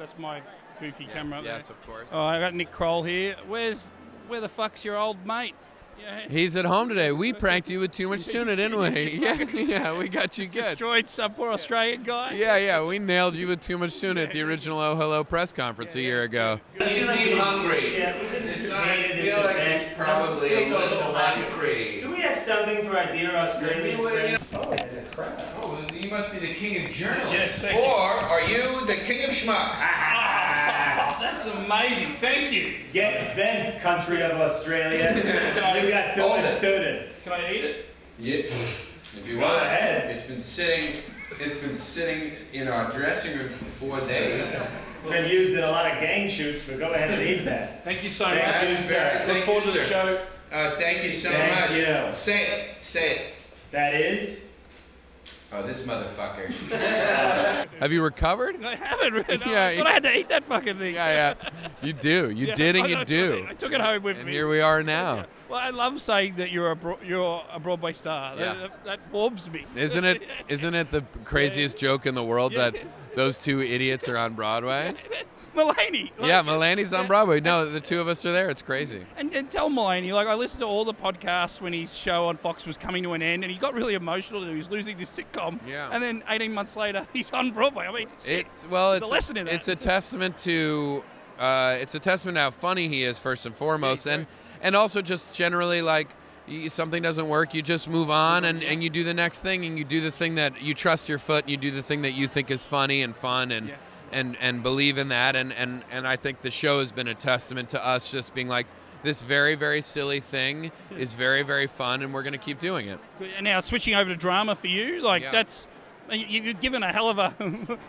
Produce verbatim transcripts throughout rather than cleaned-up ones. That's my goofy yes, camera up yes, there. Yes, of course. Oh, I got Nick Kroll here. Where's, where the fuck's your old mate? Yeah. He's at home today. We pranked you with too much tuna, didn't we? Yeah, yeah, we got you good. Destroyed some poor Australian guy. Yeah, yeah, we nailed you with too much tuna at the original Oh Hello press conference yeah, a year ago. You seem hungry. Yeah, we didn't this I feel like it's probably a little hungry. Do we have something for our dear Australian friend? Oh, that's a crowd. Oh, you must be the king of journalists. Yes, or are you the king of schmucks? Ah. That's amazing. Thank you. Get bent, country of Australia. We got too much tuna. Can I eat it? Yeah. If you want. Go ahead. It's been sitting. It's been sitting in our dressing room for four days. It's been used in a lot of gang shoots, but go ahead and eat that. Thank you so much. That's fair. Look forward to the show. Uh, thank you so much. Thank you. Say it. Say it. That is. Oh, this motherfucker. Have you recovered? I haven't really. No, yeah, but I had to eat that fucking thing. Yeah, yeah. You do. You yeah, did and I, you I, do. I took it home with and me. And here we are now. Yeah. Well, I love saying that you're a, you're a Broadway star. Yeah. That, that warms me. Isn't it, isn't it the craziest yeah. joke in the world yeah. that those two idiots are on Broadway? Mulaney. Like, yeah, Mulaney's on Broadway. No, the two of us are there. It's crazy. And, and tell Mulaney, like, I listened to all the podcasts when his show on Fox was coming to an end, and he got really emotional. He was losing this sitcom. Yeah. And then eighteen months later, he's on Broadway. I mean, shit. It's, well, it's a lesson in that. It's a testament to, uh, it's a testament to how funny he is, first and foremost, yeah, and and also just generally, like, you, something doesn't work, you just move on, and, and you do the next thing, and you do the thing that you trust your foot, and you do the thing that you think is funny and fun, and. Yeah. And, and believe in that, and, and, and I think the show has been a testament to us just being like, this very, very silly thing is very, very fun, and we're going to keep doing it. And now switching over to drama for you, like yeah. that's, you're given a hell of a,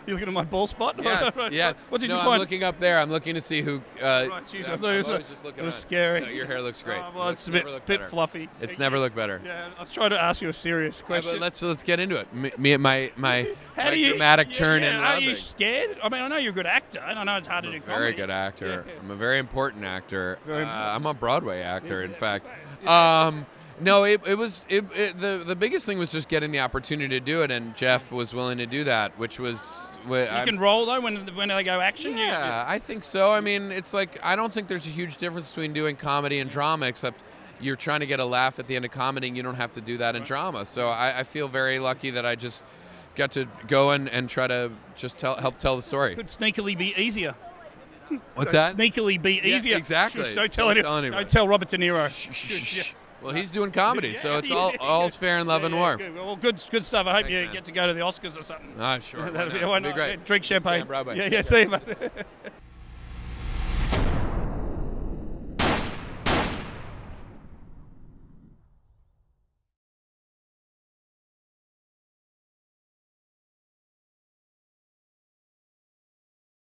you're looking at my ball spot? Yeah, yeah. What did no, you find? I'm looking up there, I'm looking to see who, uh, right, geez, I'm, I'm just looking it was on. Scary. No, your hair looks great. Oh, well, it looks, it's a bit, bit better. Fluffy. It's okay. Never looked better. Yeah, I was trying to ask you a serious question. Yeah, let's, let's get into it. Me, me my, my, How do you, dramatic yeah, turn yeah, in Are loving. You scared? I mean, I know you're a good actor, and I know it's hard I'm to do comedy. I'm a very good actor. Yeah. I'm a very important actor. Very important. Uh, I'm a Broadway actor, yeah, in yeah, fact. Yeah. Um, no, it, it was it, it, the the biggest thing was just getting the opportunity to do it, and Jeff was willing to do that, which was. You I'm, can roll though when when they go action. Yeah, you, you, I think so. I mean, it's like I don't think there's a huge difference between doing comedy and drama, except you're trying to get a laugh at the end of comedy, and you don't have to do that in right. drama. So I, I feel very lucky that I just. Got to go and, and try to just tell, help tell the story. Could sneakily be easier. What's that? Sneakily be easier. Yeah, exactly. Shush, don't tell don't anyone. Anyone. Don't tell Robert De Niro. Shush, shush. Yeah. Well, he's doing comedy, yeah, so it's all all's fair in love yeah, and war. Good. Well, good, good stuff. I hope Thanks, you man. Get to go to the Oscars or something. Ah, sure. That'd be, why not? Be great. Drink champagne. Yeah, yeah, yeah, see you, mate.